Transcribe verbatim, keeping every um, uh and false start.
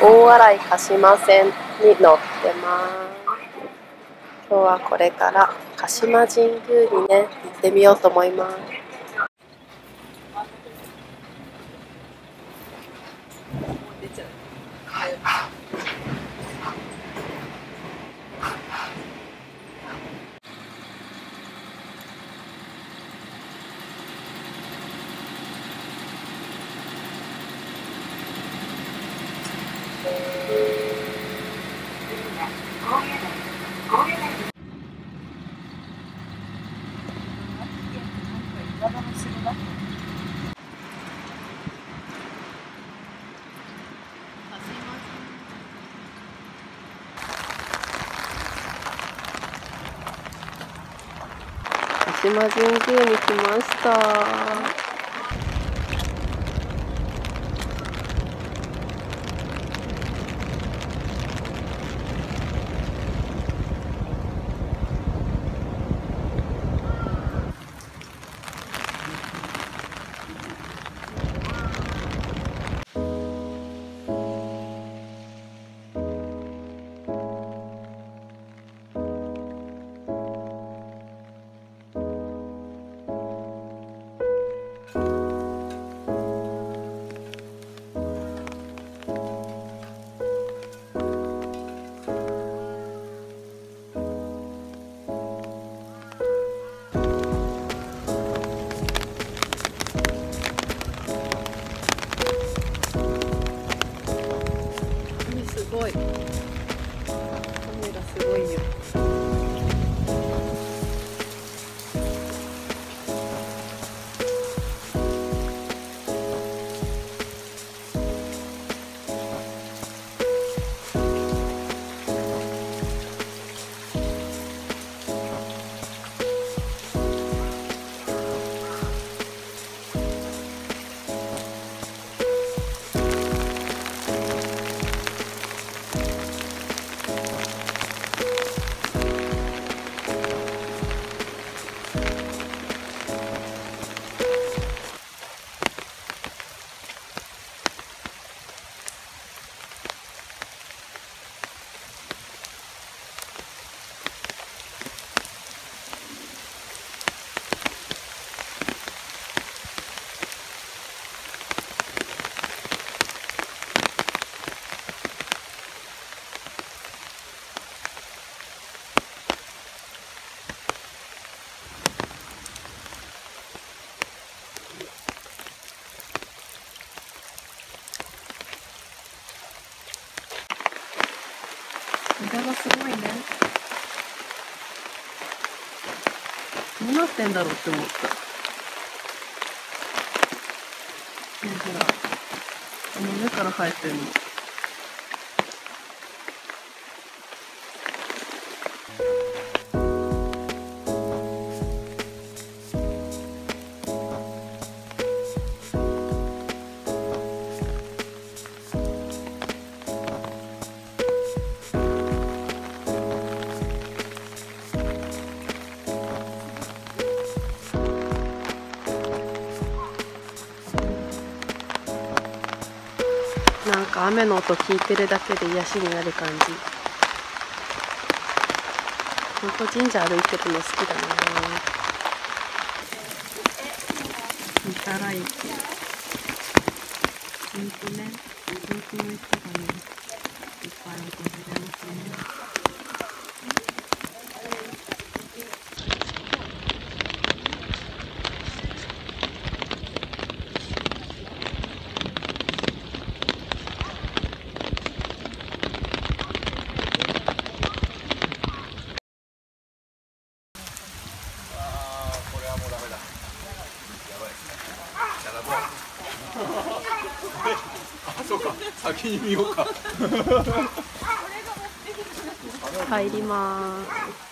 大洗鹿島線に乗ってます。今日はこれから鹿島神宮にね、行ってみようと思います。鹿島神宮に来ました。枝がすごいね。どうなってんだろうって思った。ほら、あの根から生えてるの。なんか雨の音聞いてるだけで癒しになる感じ。ほんと神社歩いてるの好きだな。三原駅。ほんとね、地域の人がね、いっぱい訪れますね。入ります。